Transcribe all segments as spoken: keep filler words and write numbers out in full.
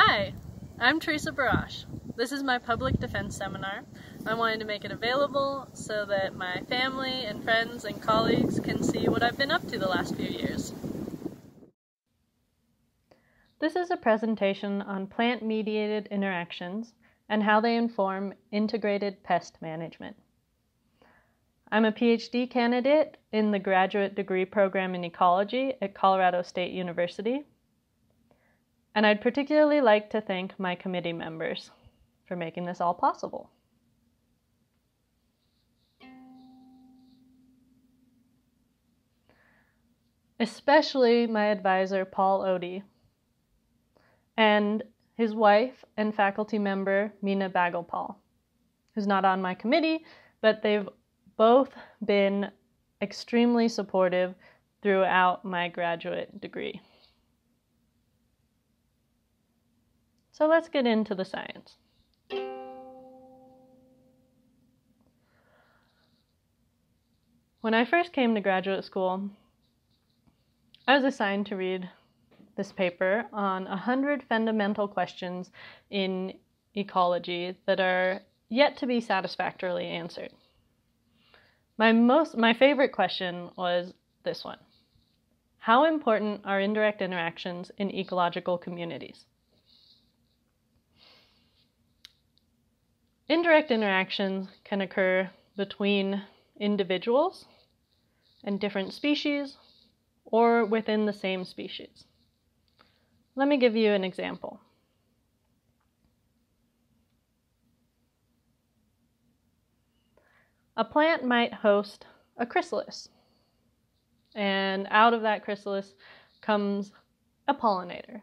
Hi, I'm Theresa Barosh. This is my public defense seminar. I wanted to make it available so that my family and friends and colleagues can see what I've been up to the last few years. This is a presentation on plant-mediated interactions and how they inform integrated pest management. I'm a PhD candidate in the Graduate Degree Program in Ecology at Colorado State University, and I'd particularly like to thank my committee members for making this all possible. Especially my advisor, Paul Odie, and his wife and faculty member, Meena Bagelpaal, who's not on my committee, but they've both been extremely supportive throughout my graduate degree. So let's get into the science. When I first came to graduate school, I was assigned to read this paper on one hundred fundamental questions in ecology that are yet to be satisfactorily answered. My most, my favorite question was this one. How important are indirect interactions in ecological communities? Indirect interactions can occur between individuals and different species or within the same species. Let me give you an example. A plant might host a chrysalis, and out of that chrysalis comes a pollinator.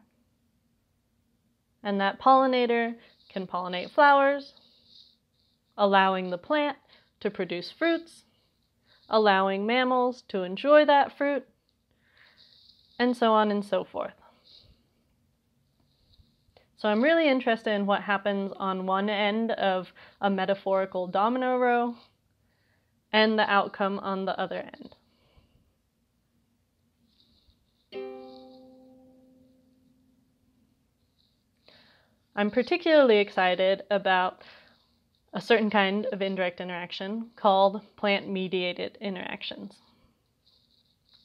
And that pollinator can pollinate flowers, allowing the plant to produce fruits, allowing mammals to enjoy that fruit, and so on and so forth. So I'm really interested in what happens on one end of a metaphorical domino row, and the outcome on the other end. I'm particularly excited about a certain kind of indirect interaction called plant-mediated interactions.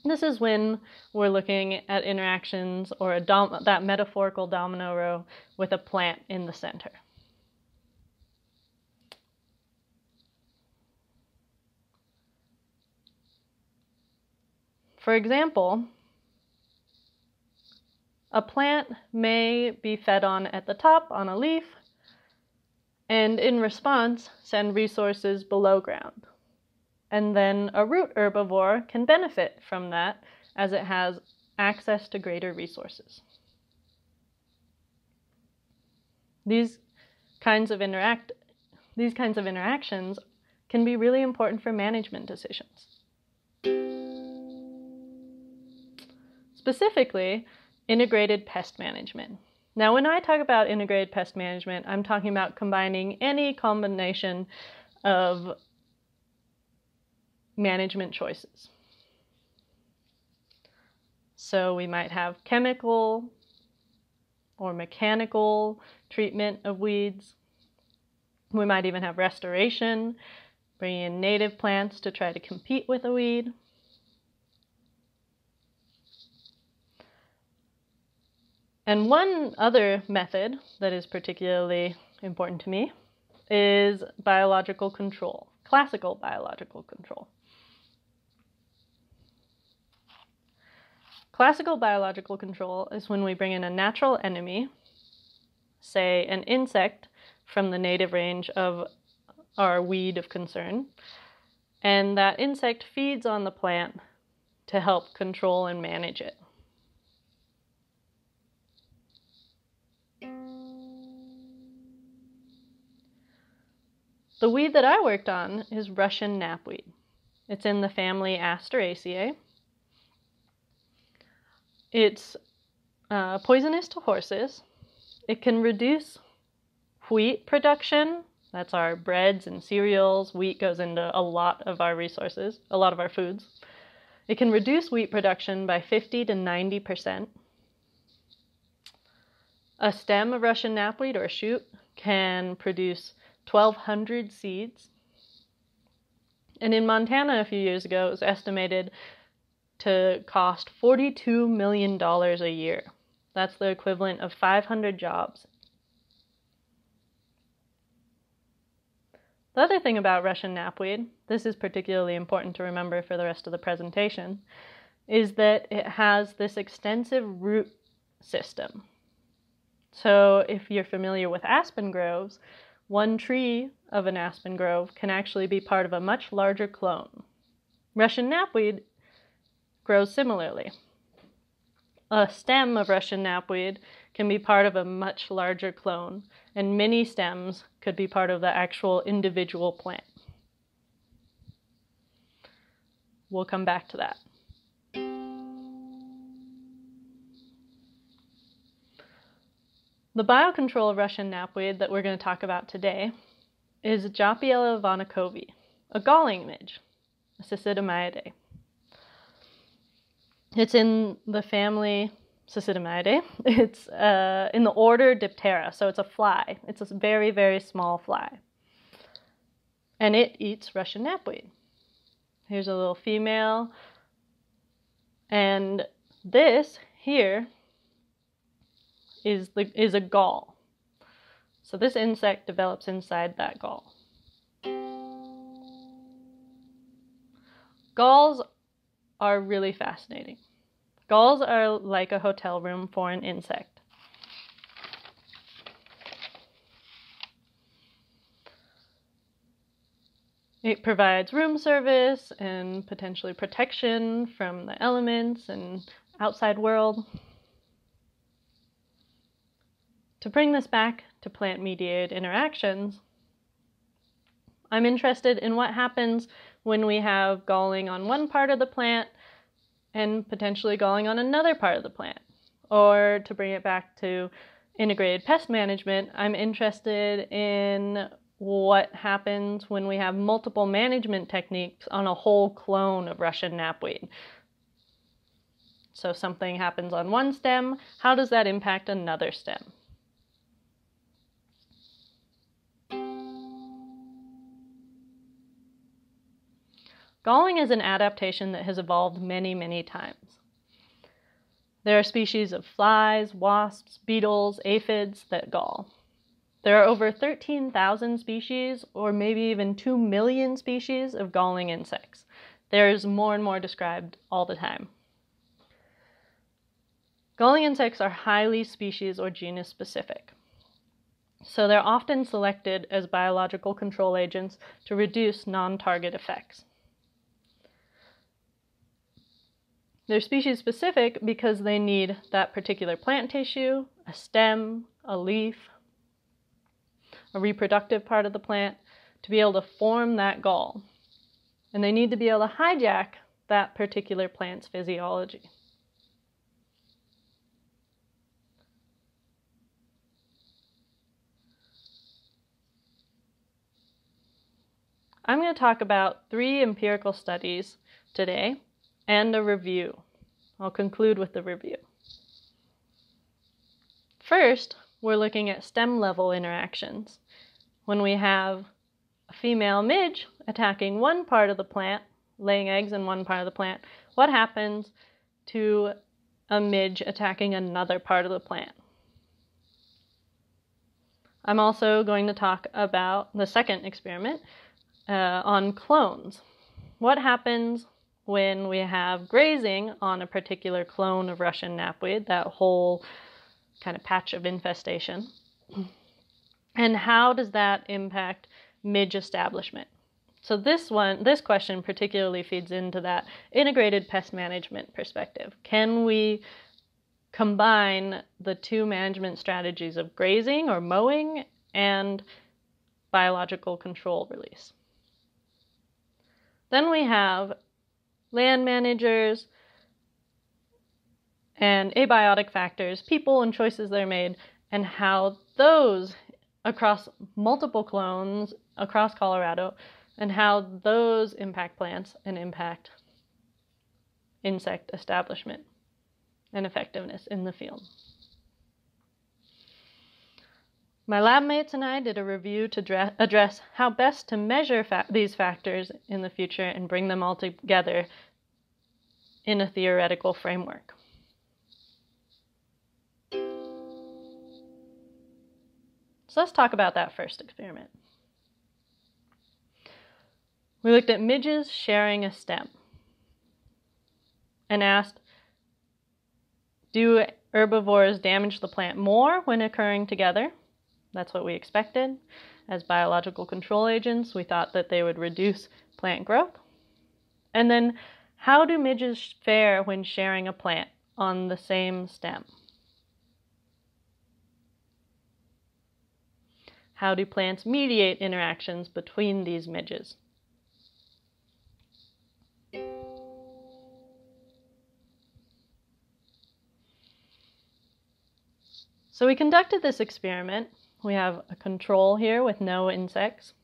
This is when we're looking at interactions or a dom- that metaphorical domino row with a plant in the center. For example, a plant may be fed on at the top on a leaf and in response send resources below ground. And then a root herbivore can benefit from that as it has access to greater resources. These kinds of interact these kinds of interactions can be really important for management decisions. Specifically, integrated pest management. Now, when I talk about integrated pest management, I'm talking about combining any combination of management choices. So we might have chemical or mechanical treatment of weeds. We might even have restoration, bringing in native plants to try to compete with a weed. And one other method that is particularly important to me is biological control, classical biological control. Classical biological control is when we bring in a natural enemy, say an insect from the native range of our weed of concern, and that insect feeds on the plant to help control and manage it. The weed that I worked on is Russian knapweed. It's in the family Asteraceae. It's uh, poisonous to horses. It can reduce wheat production. That's our breads and cereals. Wheat goes into a lot of our resources, a lot of our foods. It can reduce wheat production by fifty to ninety percent. A stem of Russian knapweed or shoot can produce twelve hundred seeds. And in Montana a few years ago, it was estimated to cost forty-two million dollars a year. That's the equivalent of five hundred jobs. The other thing about Russian knapweed, this is particularly important to remember for the rest of the presentation, is that it has this extensive root system. So if you're familiar with aspen groves, one tree of an aspen grove can actually be part of a much larger clone. Russian knapweed grows similarly. A stem of Russian knapweed can be part of a much larger clone, and many stems could be part of the actual individual plant. We'll come back to that. The biocontrol of Russian knapweed that we're going to talk about today is Jopiela vanikovi, a galling midge, a Cecidomyiidae. It's in the family Cecidomyiidae. It's uh, in the order Diptera, so it's a fly. It's a very, very small fly. And it eats Russian knapweed. Here's a little female. And this here is, the, is a gall. So this insect develops inside that gall. Galls are really fascinating. Galls are like a hotel room for an insect. It provides room service and potentially protection from the elements and outside world. To bring this back to plant-mediated interactions, I'm interested in what happens when we have galling on one part of the plant and potentially galling on another part of the plant. Or to bring it back to integrated pest management, I'm interested in what happens when we have multiple management techniques on a whole clone of Russian knapweed. So something happens on one stem, how does that impact another stem? Galling is an adaptation that has evolved many, many times. There are species of flies, wasps, beetles, aphids that gall. There are over thirteen thousand species, or maybe even two million species of galling insects. There's more and more described all the time. Galling insects are highly species or genus specific. So they're often selected as biological control agents to reduce non-target effects. They're species-specific because they need that particular plant tissue, a stem, a leaf, a reproductive part of the plant, to be able to form that gall. And they need to be able to hijack that particular plant's physiology. I'm going to talk about three empirical studies today and a review. I'll conclude with the review. First, we're looking at stem-level interactions. When we have a female midge attacking one part of the plant, laying eggs in one part of the plant, what happens to a midge attacking another part of the plant? I'm also going to talk about the second experiment uh, on clones. What happens when we have grazing on a particular clone of Russian knapweed, that whole kind of patch of infestation, and how does that impact midge establishment? So this one, this question particularly feeds into that integrated pest management perspective. Can we combine the two management strategies of grazing or mowing and biological control release? Then we have land managers, and abiotic factors, people and choices they're made, and how those across multiple clones across Colorado, and how those impact plants and impact insect establishment and effectiveness in the field. My lab mates and I did a review to address how best to measure fa- these factors in the future and bring them all together in a theoretical framework. So let's talk about that first experiment. We looked at midges sharing a stem and asked, do herbivores damage the plant more when occurring together? That's what we expected. As biological control agents, we thought that they would reduce plant growth. And then, how do midges fare when sharing a plant on the same stem? How do plants mediate interactions between these midges? So we conducted this experiment. We have a control here with no insects,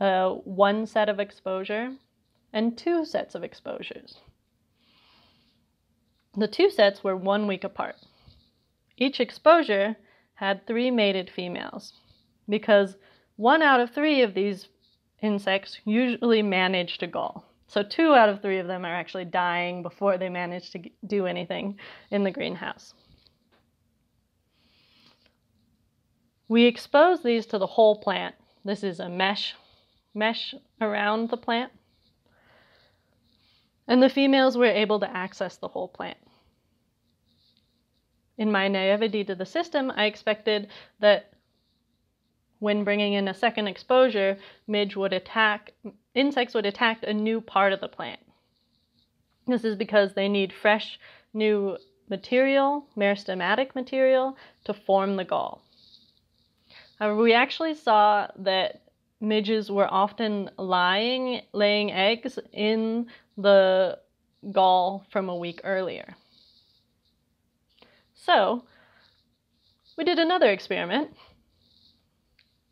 uh, one set of exposure, and two sets of exposures. The two sets were one week apart. Each exposure had three mated females, because one out of three of these insects usually manage to gall. So two out of three of them are actually dying before they manage to do anything in the greenhouse. We expose these to the whole plant. This is a mesh, mesh around the plant. And the females were able to access the whole plant. In my naivety to the system, I expected that when bringing in a second exposure, midge would attack, insects would attack a new part of the plant. This is because they need fresh, new material, meristematic material, to form the gall. However, we actually saw that midges were often lying, laying eggs in the gall from a week earlier. So, we did another experiment,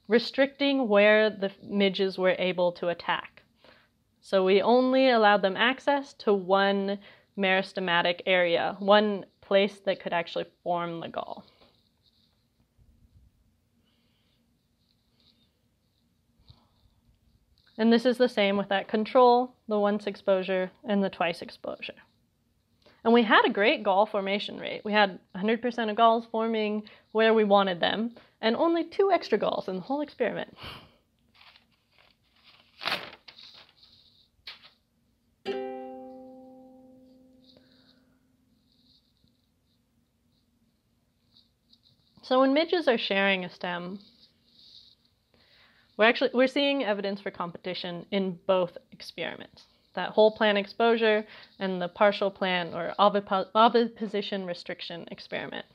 restricting where the midges were able to attack. So we only allowed them access to one meristematic area, one place that could actually form the gall. And this is the same with that control, the once exposure, and the twice exposure. And we had a great gall formation rate. We had one hundred percent of galls forming where we wanted them, and only two extra galls in the whole experiment. So when midges are sharing a stem, we're actually we're seeing evidence for competition in both experiments. That whole plant exposure and the partial plant or oviposition restriction experiment.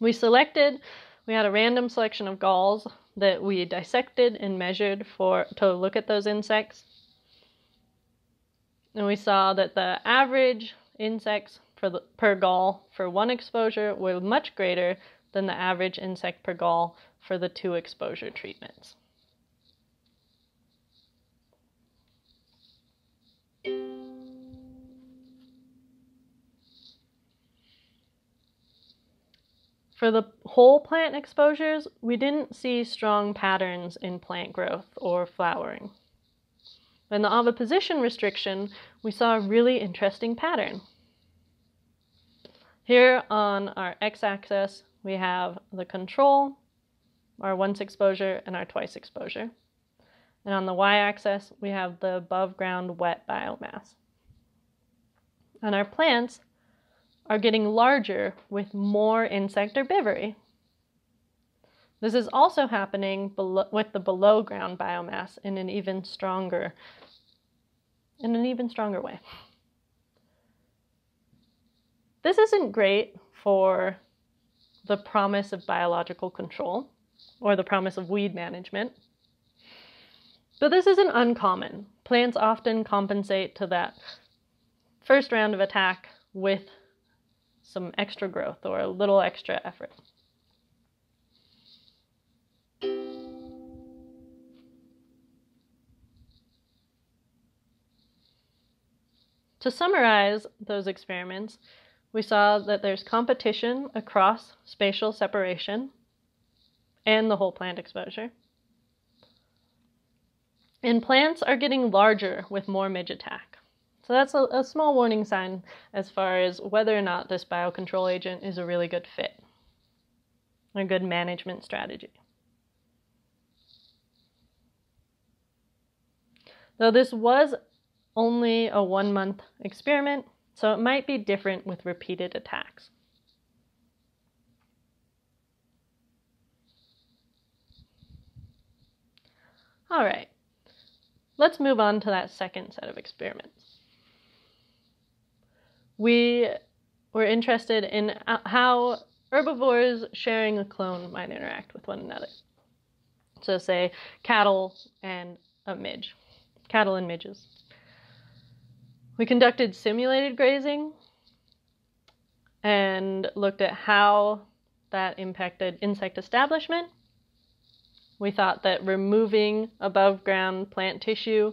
We selected, we had a random selection of galls that we dissected and measured for to look at those insects. And we saw that the average insects per, the, per gall for one exposure were much greater than the average insect per gall for the two exposure treatments. For the whole plant exposures, we didn't see strong patterns in plant growth or flowering. In the oviposition restriction, we saw a really interesting pattern. Here on our x-axis, we have the control, our once exposure, and our twice exposure. And on the y-axis, we have the above-ground wet biomass. And our plants are getting larger with more insect herbivory. This is also happening below, with the below-ground biomass in an even stronger, in an even stronger way. This isn't great for the promise of biological control or the promise of weed management. But this isn't uncommon. Plants often compensate to that first round of attack with some extra growth or a little extra effort. To summarize those experiments, we saw that there's competition across spatial separation, and the whole plant exposure. And plants are getting larger with more midge attack. So that's a, a small warning sign as far as whether or not this biocontrol agent is a really good fit, a good management strategy. Though this was only a one-month experiment, so it might be different with repeated attacks. All right, let's move on to that second set of experiments. We were interested in how herbivores sharing a clone might interact with one another. So say cattle and a midge, cattle and midges. We conducted simulated grazing and looked at how that impacted insect establishment. We thought that removing above ground plant tissue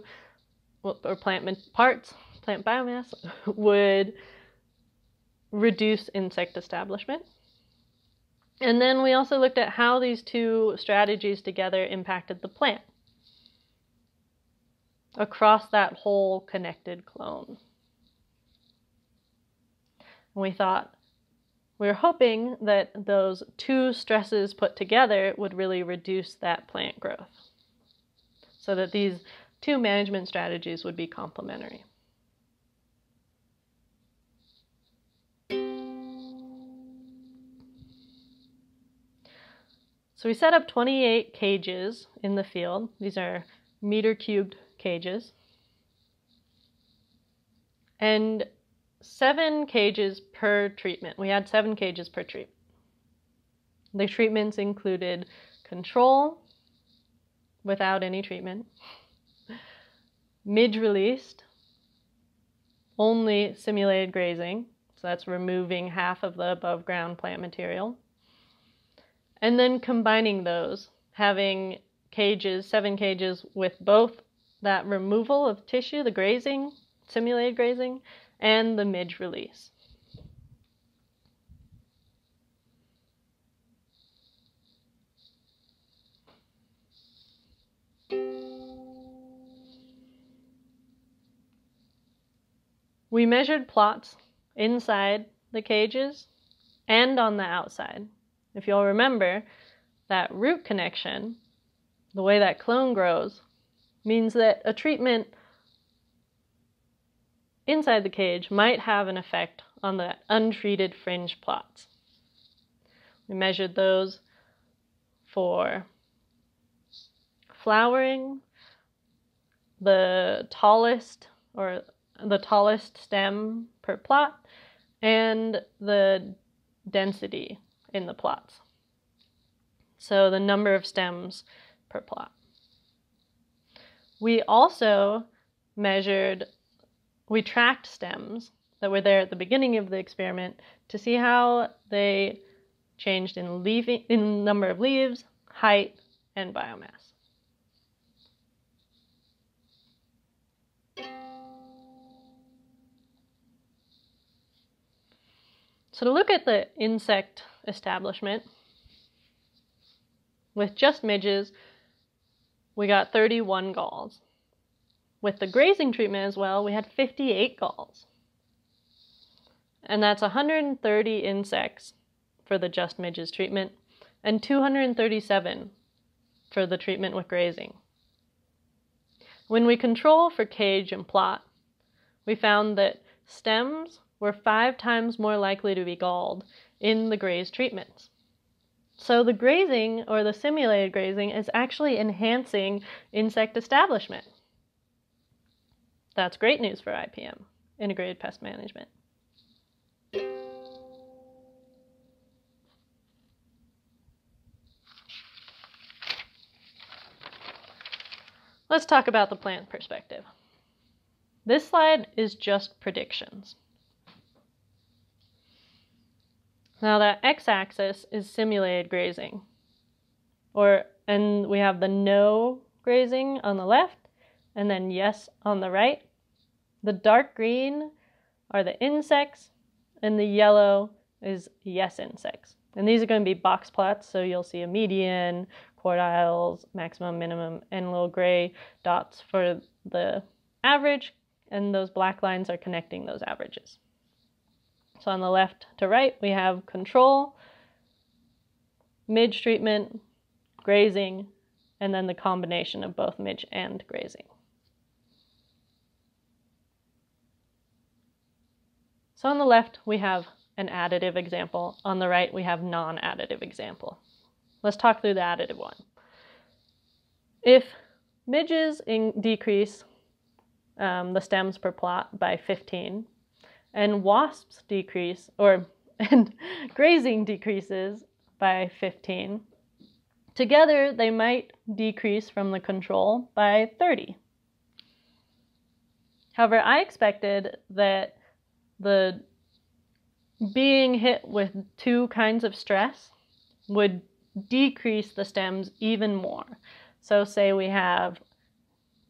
or plant parts, plant biomass, would reduce insect establishment. And then we also looked at how these two strategies together impacted the plant across that whole connected clone. And we thought, we were hoping that those two stresses put together would really reduce that plant growth, so that these two management strategies would be complementary. So we set up twenty-eight cages in the field. These are meter cubed cages. And seven cages per treatment. We had seven cages per treatment. The treatments included control without any treatment, midge released, only simulated grazing, so that's removing half of the above ground plant material, and then combining those, having cages, seven cages with both that removal of tissue, the grazing, simulated grazing, and the midge release. We measured plots inside the cages and on the outside. If you all remember, that root connection, the way that clone grows, means that a treatment inside the cage might have an effect on the untreated fringe plots. We measured those for flowering, the tallest or the tallest stem per plot, and the density in the plots. So the number of stems per plot. We also measured We tracked stems that were there at the beginning of the experiment to see how they changed in, leafing, in number of leaves, height, and biomass. So to look at the insect establishment, with just midges, we got thirty-one galls. With the grazing treatment as well, we had fifty-eight galls. And that's one hundred thirty insects for the just midges treatment and two hundred thirty-seven for the treatment with grazing. When we control for cage and plot, we found that stems were five times more likely to be galled in the grazed treatments. So the grazing, or the simulated grazing, is actually enhancing insect establishment. That's great news for I P M, Integrated Pest Management. Let's talk about the plant perspective. This slide is just predictions. Now that x-axis is simulated grazing, or and we have the no grazing on the left, and then yes on the right. The dark green are the insects, and the yellow is yes insects. And these are going to be box plots, so you'll see a median, quartiles, maximum, minimum, and little gray dots for the average, and those black lines are connecting those averages. So on the left to right, we have control, midge treatment, grazing, and then the combination of both midge and grazing. So on the left, we have an additive example. On the right, we have non-additive example. Let's talk through the additive one. If midges in decrease um, the stems per plot by fifteen, and wasps decrease, or and grazing decreases by fifteen, together they might decrease from the control by thirty. However, I expected that the being hit with two kinds of stress would decrease the stems even more. So say we have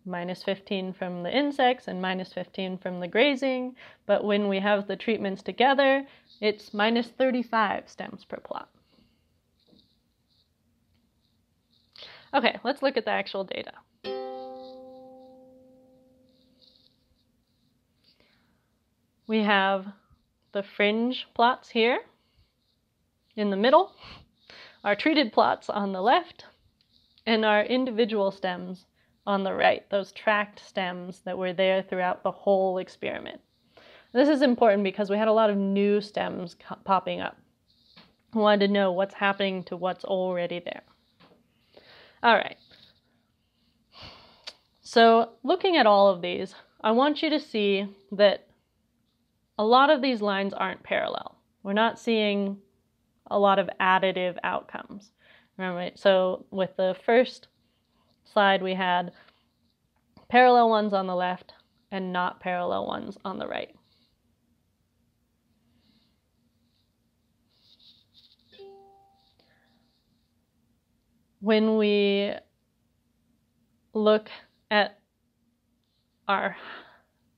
minus fifteen from the insects and minus fifteen from the grazing, but when we have the treatments together, it's minus thirty-five stems per plot. Okay, let's look at the actual data. We have the fringe plots here in the middle, our treated plots on the left, and our individual stems on the right, those tracked stems that were there throughout the whole experiment. This is important because we had a lot of new stems popping up. I wanted to know what's happening to what's already there. All right. So looking at all of these, I want you to see that a lot of these lines aren't parallel. We're not seeing a lot of additive outcomes. Remember, so with the first slide, we had parallel ones on the left and not parallel ones on the right. When we look at our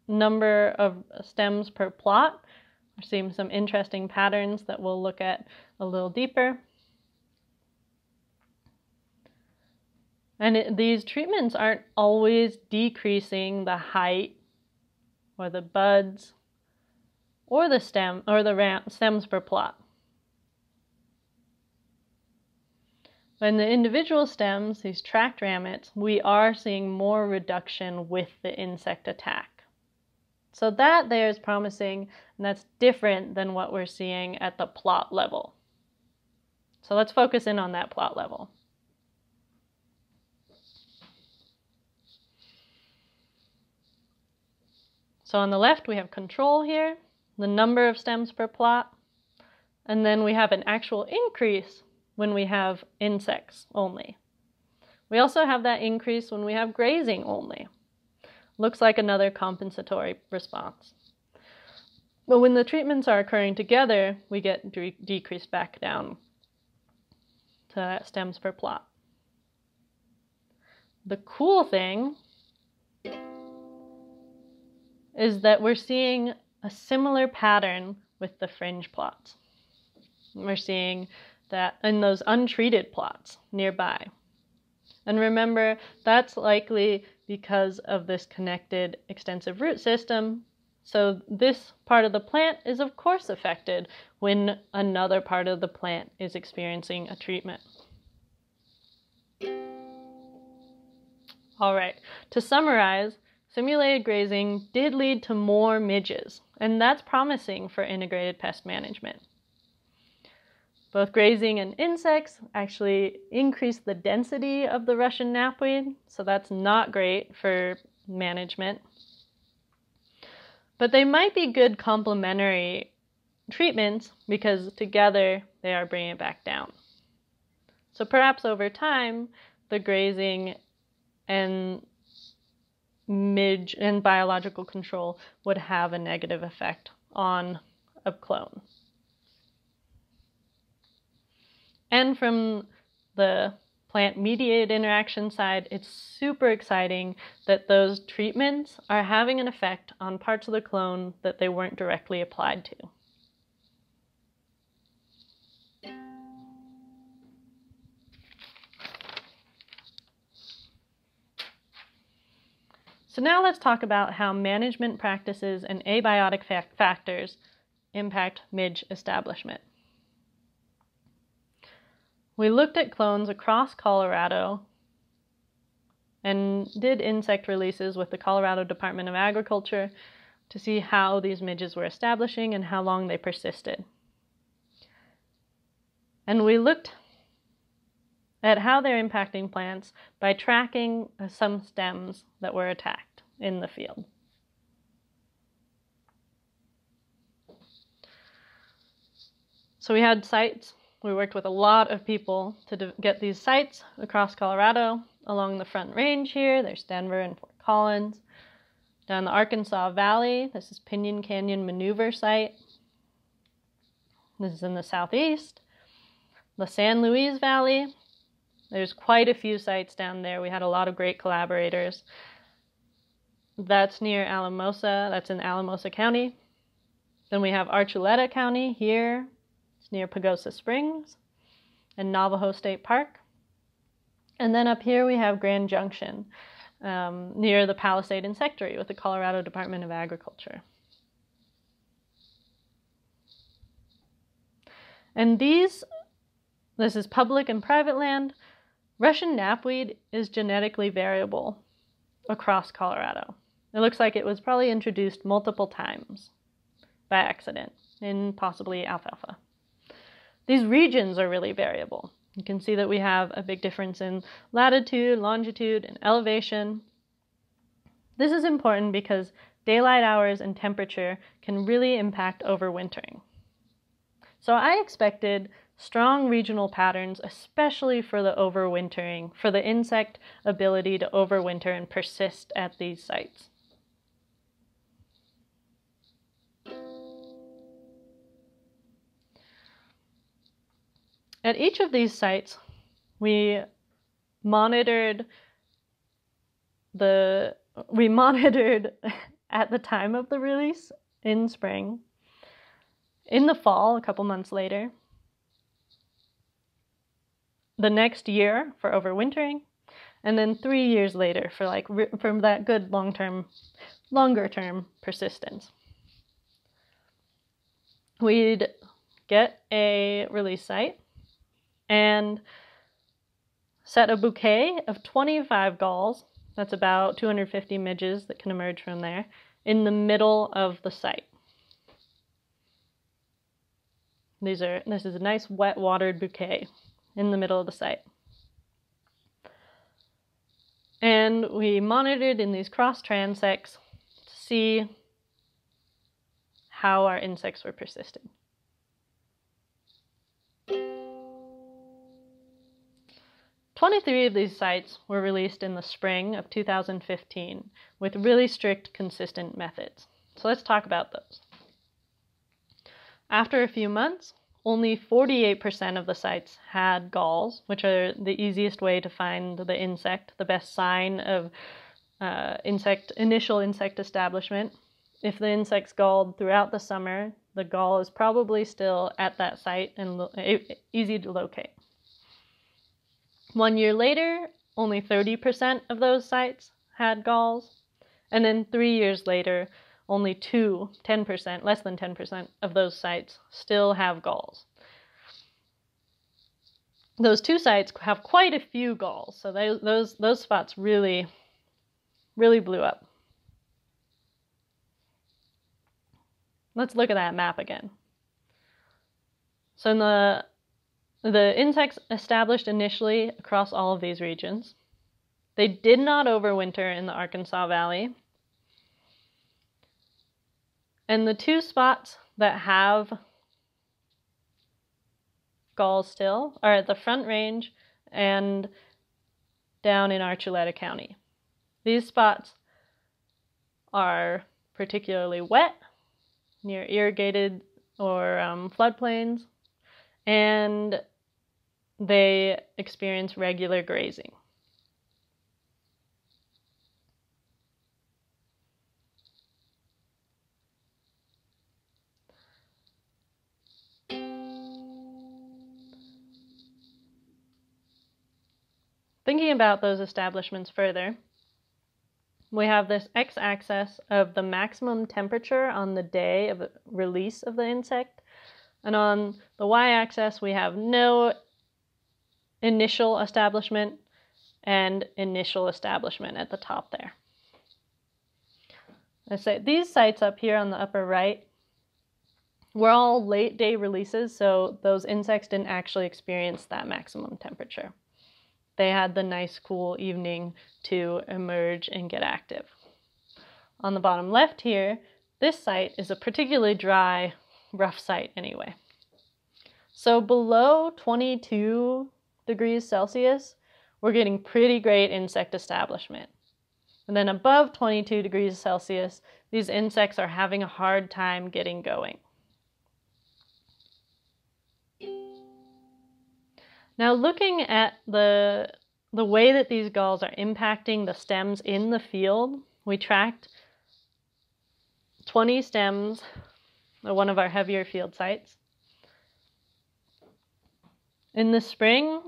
number of stems per plot, we're seeing some interesting patterns that we'll look at a little deeper. And it, these treatments aren't always decreasing the height or the buds or the stem or the ram, stems per plot. In the individual stems, these tracked ramets, we are seeing more reduction with the insect attack. So that there is promising, and that's different than what we're seeing at the plot level. So let's focus in on that plot level. So on the left, we have control here, the number of stems per plot, and then we have an actual increase when we have insects only. We also have that increase when we have grazing only. Looks like another compensatory response. But when the treatments are occurring together, we get de decreased back down to that stems per plot. The cool thing is that we're seeing a similar pattern with the fringe plots. We're seeing that in those untreated plots nearby. And remember, that's likely because of this connected extensive root system. So this part of the plant is of course affected when another part of the plant is experiencing a treatment. All right, to summarize, simulated grazing did lead to more midges, and that's promising for integrated pest management. Both grazing and insects actually increase the density of the Russian knapweed, so that's not great for management. But they might be good complementary treatments because together they are bringing it back down. So perhaps over time, the grazing and midge and biological control would have a negative effect on a clone. And from the plant-mediated interaction side, it's super exciting that those treatments are having an effect on parts of the clone that they weren't directly applied to. So now let's talk about how management practices and abiotic fact factors impact midge establishment. We looked at clones across Colorado and did insect releases with the Colorado Department of Agriculture to see how these midges were establishing and how long they persisted. And we looked at how they're impacting plants by tracking some stems that were attacked in the field. So we had sites. We worked with a lot of people to get these sites across Colorado, along the Front Range here. There's Denver and Fort Collins. Down the Arkansas Valley, this is Pinyon Canyon Maneuver Site. This is in the southeast. The San Luis Valley, there's quite a few sites down there. We had a lot of great collaborators. That's near Alamosa, that's in Alamosa County. Then we have Archuleta County here, it's near Pagosa Springs and Navajo State Park. And then up here we have Grand Junction, Um, near the Palisade Insectary with the Colorado Department of Agriculture. And these, this is public and private land. Russian knapweed is genetically variable across Colorado. It looks like it was probably introduced multiple times by accident in possibly alfalfa. These regions are really variable. You can see that we have a big difference in latitude, longitude, and elevation. This is important because daylight hours and temperature can really impact overwintering. So I expected strong regional patterns, especially for the overwintering, for the insect ability to overwinter and persist at these sites. At each of these sites, we monitored the we monitored at the time of the release in spring, in the fall, a couple months later, the next year for overwintering, and then three years later for like from that good long-term, longer-term persistence. We'd get a release site and set a bouquet of twenty-five galls, that's about two hundred fifty midges that can emerge from there, in the middle of the site. These are, this is a nice wet watered bouquet in the middle of the site. And we monitored in these cross transects to see how our insects were persisting. twenty-three of these sites were released in the spring of two thousand fifteen with really strict, consistent methods. So let's talk about those. After a few months, only forty-eight percent of the sites had galls, which are the easiest way to find the insect, the best sign of uh, insect initial insect establishment. If the insect's galled throughout the summer, the gall is probably still at that site and easy to locate. One year later, only thirty percent of those sites had galls. And then three years later, only two, ten percent, less than ten percent of those sites still have galls. Those two sites have quite a few galls, so they, those, those spots really, really blew up. Let's look at that map again. So in the The insects established initially across all of these regions. They did not overwinter in the Arkansas Valley. And the two spots that have galls still are at the Front Range and down in Archuleta County. These spots are particularly wet, near irrigated or um, floodplains, and they experience regular grazing. Thinking about those establishments further, we have this x-axis of the maximum temperature on the day of release of the insect, and on the y-axis we have no initial establishment and initial establishment at the top there. I say these sites up here on the upper right were all late day releases, so those insects didn't actually experience that maximum temperature. They had the nice cool evening to emerge and get active. On the bottom left here, this site is a particularly dry, rough site anyway. So below twenty-two degrees Celsius, we're getting pretty great insect establishment. And then above twenty-two degrees Celsius, these insects are having a hard time getting going. Now looking at the, the way that these galls are impacting the stems in the field, we tracked twenty stems at one of our heavier field sites. In the spring,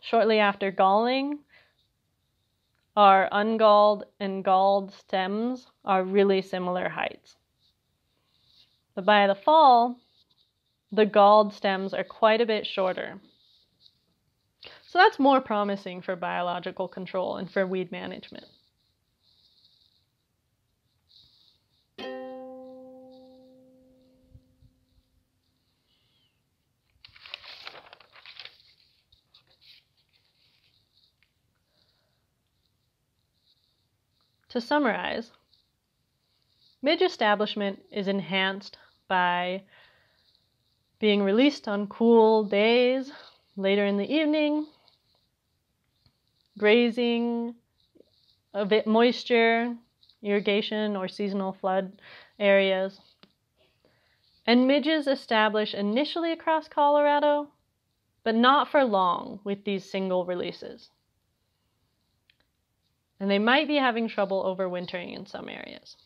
shortly after galling, our ungalled and galled stems are really similar heights. But by the fall, the galled stems are quite a bit shorter. So that's more promising for biological control and for weed management. To summarize, midge establishment is enhanced by being released on cool days later in the evening, grazing, a bit moisture, irrigation or seasonal flood areas. And midges establish initially across Colorado, but not for long with these single releases. And they might be having trouble overwintering in some areas.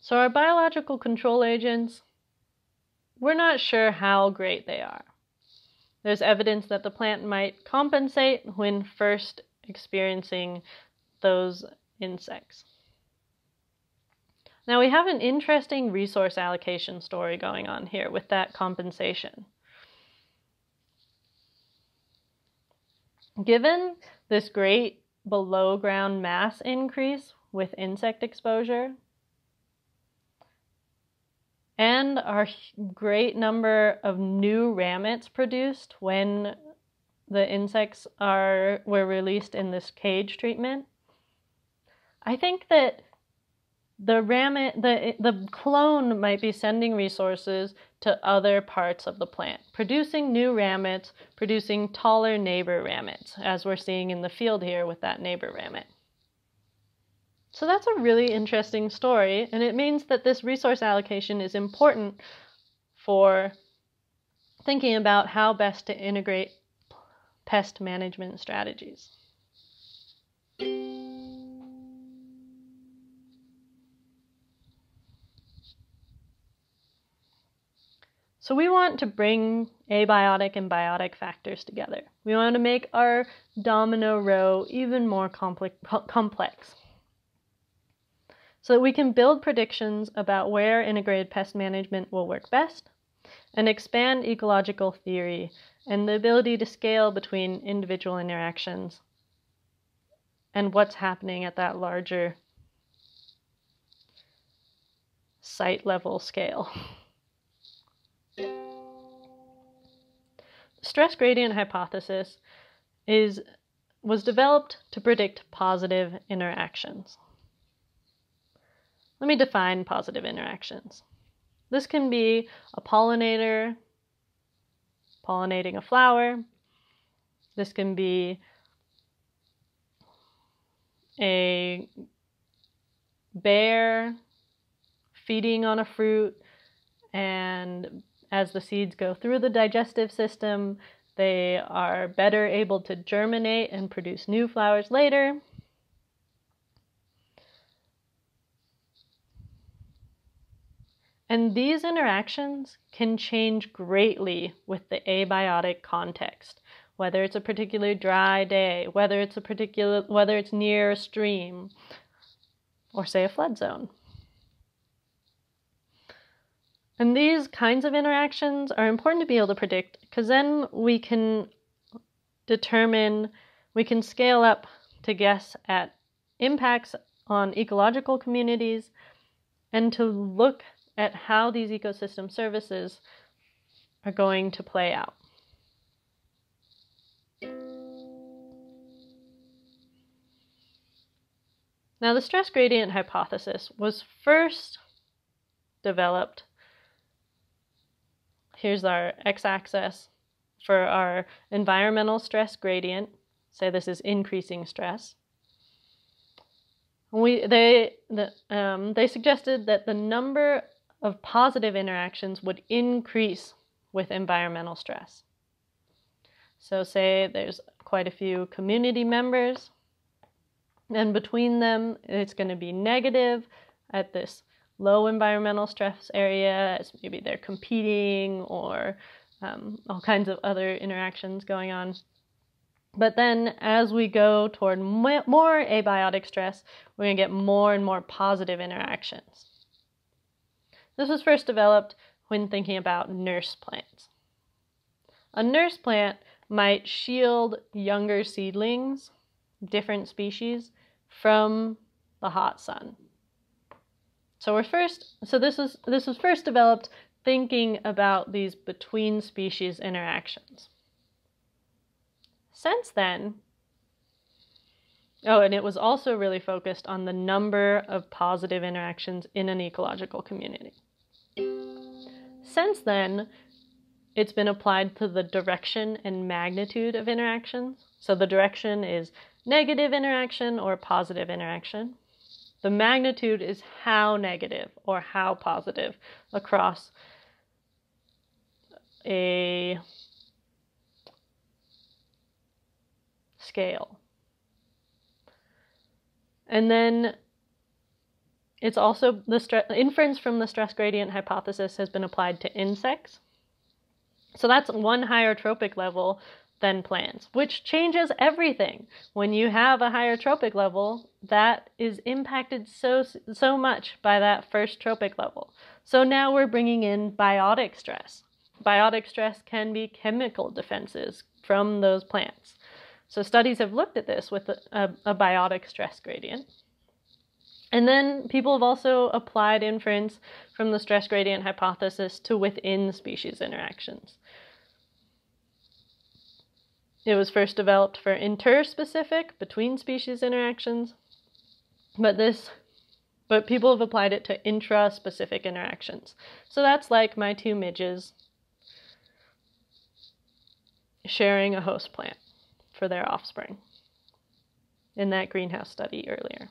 So our biological control agents, we're not sure how great they are. There's evidence that the plant might compensate when first experiencing those insects. Now we have an interesting resource allocation story going on here with that compensation. Given this great below ground mass increase with insect exposure, and our great number of new ramets produced when the insects are were released in this cage treatment, I think that the ramet, the, the clone might be sending resources to other parts of the plant, producing new ramets, producing taller neighbor ramets, as we're seeing in the field here with that neighbor ramet. So that's a really interesting story, and it means that this resource allocation is important for thinking about how best to integrate pest management strategies. So we want to bring abiotic and biotic factors together. We want to make our domino row even more complex, so that we can build predictions about where integrated pest management will work best and expand ecological theory and the ability to scale between individual interactions and what's happening at that larger site level scale. The stress gradient hypothesis is, was developed to predict positive interactions. Let me define positive interactions. This can be a pollinator pollinating a flower. This can be a bear feeding on a fruit, and as the seeds go through the digestive system, they are better able to germinate and produce new flowers later. And these interactions can change greatly with the abiotic context, whether it's a particularly dry day, whether it's a particular, whether it's near a stream, or say a flood zone. And these kinds of interactions are important to be able to predict, because then we can determine, we can scale up to guess at impacts on ecological communities and to look at how these ecosystem services are going to play out. Now, the stress gradient hypothesis was first developed. Here's our x-axis for our environmental stress gradient. Say this is increasing stress. We, they, the, um, they suggested that the number of positive interactions would increase with environmental stress. So say there's quite a few community members, and between them, it's going to be negative at this low environmental stress area, as maybe they're competing or um, all kinds of other interactions going on. But then as we go toward more abiotic stress, we're going to get more and more positive interactions. This was first developed when thinking about nurse plants. A nurse plant might shield younger seedlings, different species, from the hot sun. So we're first, so this was this was first developed thinking about these between species interactions. Since then, oh, and it was also really focused on the number of positive interactions in an ecological community. Since then, it's been applied to the direction and magnitude of interactions. So the direction is negative interaction or positive interaction. The magnitude is how negative or how positive across a scale. And then it's also the stress inference from the stress gradient hypothesis has been applied to insects. So that's one higher tropic level than plants, which changes everything. When you have a higher tropic level, that is impacted so so much by that first tropic level. So now we're bringing in biotic stress. Biotic stress can be chemical defenses from those plants. So studies have looked at this with a, a, a biotic stress gradient. And then people have also applied inference from the stress gradient hypothesis to within species interactions. It was first developed for interspecific, between species interactions, but this, but people have applied it to intraspecific interactions. So that's like my two midges sharing a host plant for their offspring in that greenhouse study earlier.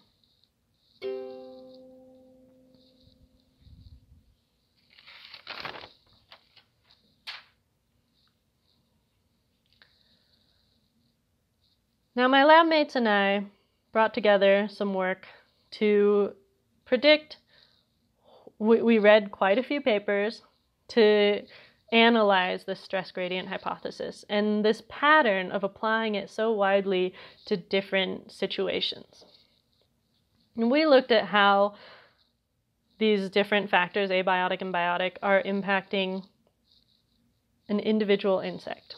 Now, my lab mates and I brought together some work to predict. We, we read quite a few papers to analyze the stress gradient hypothesis and this pattern of applying it so widely to different situations. And we looked at how these different factors, abiotic and biotic, are impacting an individual insect,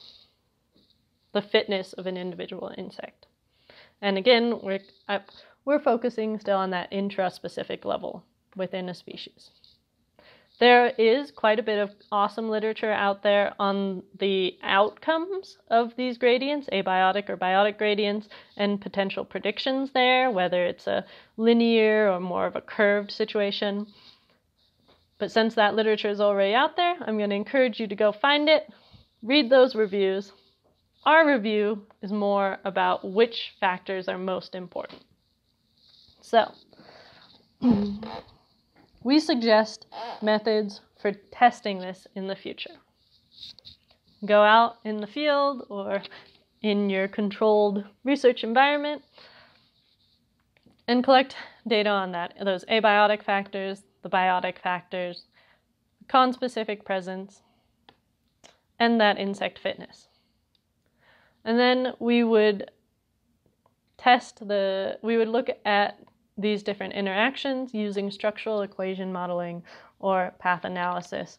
the fitness of an individual insect. And again, we're, uh, we're focusing still on that intraspecific level within a species. There is quite a bit of awesome literature out there on the outcomes of these gradients, abiotic or biotic gradients, and potential predictions there, whether it's a linear or more of a curved situation. But since that literature is already out there, I'm going to encourage you to go find it, read those reviews. Our review is more about which factors are most important. So, we suggest methods for testing this in the future. Go out in the field or in your controlled research environment and collect data on that, those abiotic factors, the biotic factors, conspecific presence, and that insect fitness. And then we would test the, we would look at these different interactions using structural equation modeling or path analysis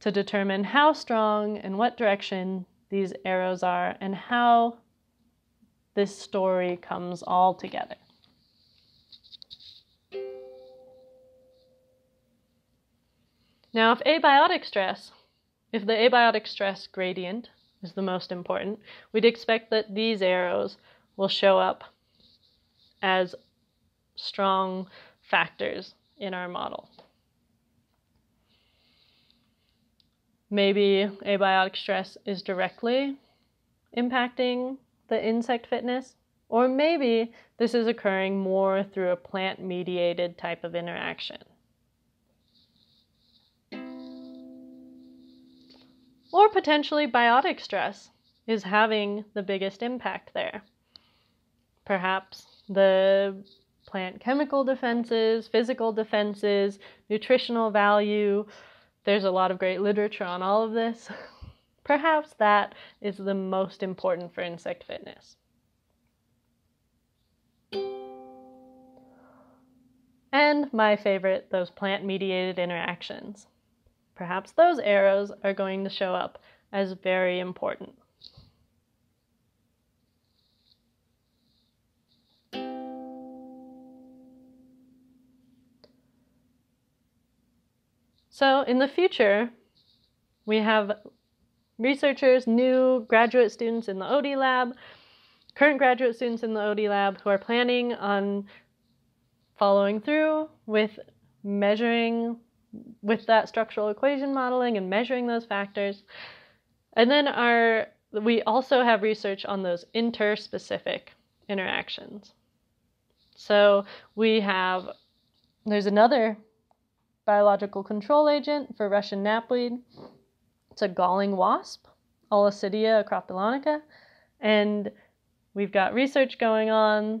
to determine how strong and what direction these arrows are and how this story comes all together. Now, if abiotic stress, if the abiotic stress gradient is the most important, we'd expect that these arrows will show up as strong factors in our model. Maybe abiotic stress is directly impacting the insect fitness, or maybe this is occurring more through a plant-mediated type of interaction. Or potentially biotic stress is having the biggest impact there. Perhaps the plant chemical defenses, physical defenses, nutritional value. There's a lot of great literature on all of this. Perhaps that is the most important for insect fitness. And my favorite, those plant-mediated interactions. Perhaps those arrows are going to show up as very important. So in the future, we have researchers, new graduate students in the Odie lab, current graduate students in the Odie lab who are planning on following through with measuring with that structural equation modeling and measuring those factors. And then our, we also have research on those interspecific interactions. So we have, there's another biological control agent for Russian knapweed. It's a galling wasp, Alamosa acropilonica. And we've got research going on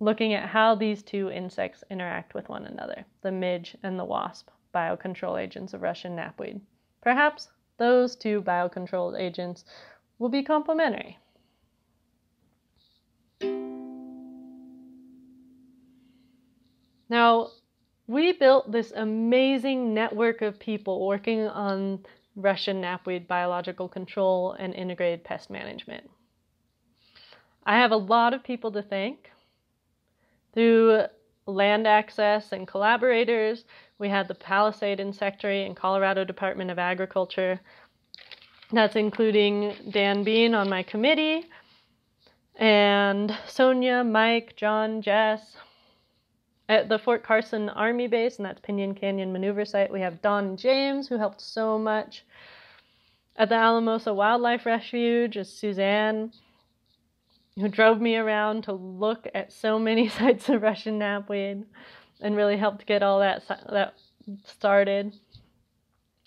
looking at how these two insects interact with one another, the midge and the wasp, biocontrol agents of Russian knapweed. Perhaps those two biocontrol agents will be complementary. Now, we built this amazing network of people working on Russian knapweed biological control and integrated pest management. I have a lot of people to thank. Through land access and collaborators, we had the Palisade Insectary and Colorado Department of Agriculture. That's including Dan Bean on my committee, and Sonia, Mike, John, Jess. At the Fort Carson Army Base, and that's Pinyon Canyon Maneuver Site, we have Don and James, who helped so much. At the Alamosa Wildlife Refuge is Suzanne, who drove me around to look at so many sites of Russian knapweed and really helped get all that, that started.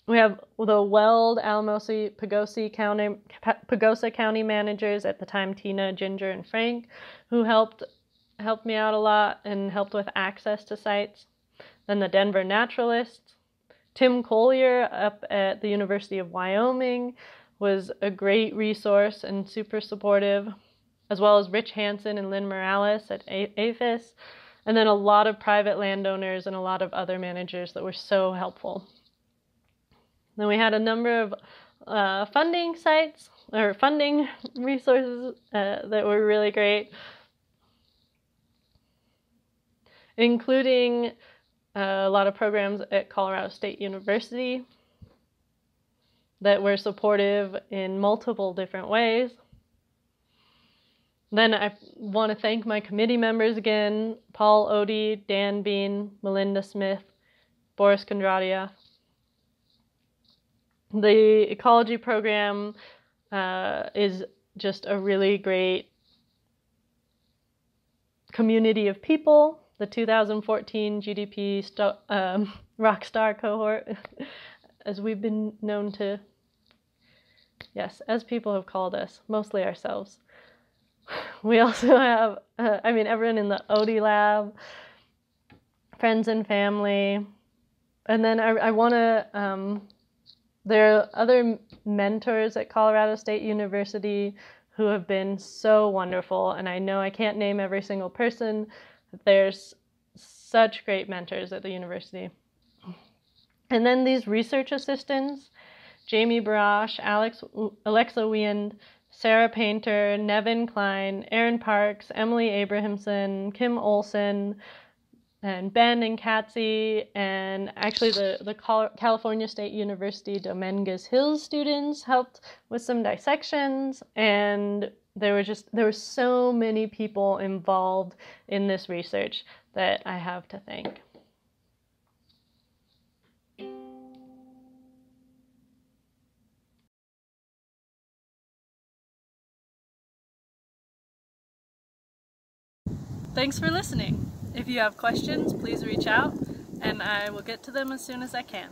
We have the Weld, Alamosa, Pagosa County, Pagosa County managers, at the time Tina, Ginger, and Frank, who helped, helped me out a lot and helped with access to sites. Then the Denver naturalists. Tim Collier up at the University of Wyoming was a great resource and super supportive, as well as Rich Hansen and Lynn Morales at APHIS, and then a lot of private landowners and a lot of other managers that were so helpful. Then we had a number of uh, funding sites, or funding resources uh, that were really great, including a lot of programs at Colorado State University that were supportive in multiple different ways. Then I want to thank my committee members again, Paul Odie, Dan Bean, Melinda Smith, Boris Kondratiev. The ecology program uh, is just a really great community of people. The two thousand fourteen G D P um, Rockstar cohort, as we've been known to, yes, as people have called us, mostly ourselves. We also have, uh, I mean, everyone in the Odie lab, friends and family, And then I, I want to, um, there are other mentors at Colorado State University who have been so wonderful. And I know I can't name every single person, but there's such great mentors at the university. And then these research assistants, Jamie Barosh, Alex, Alexa Weyand, Sarah Painter, Nevin Klein, Aaron Parks, Emily Abrahamson, Kim Olson, and Ben and Katzy, and actually the, the California State University Dominguez Hills students helped with some dissections, and there were just, there were so many people involved in this research that I have to thank. Thanks for listening. If you have questions, please reach out, and I will get to them as soon as I can.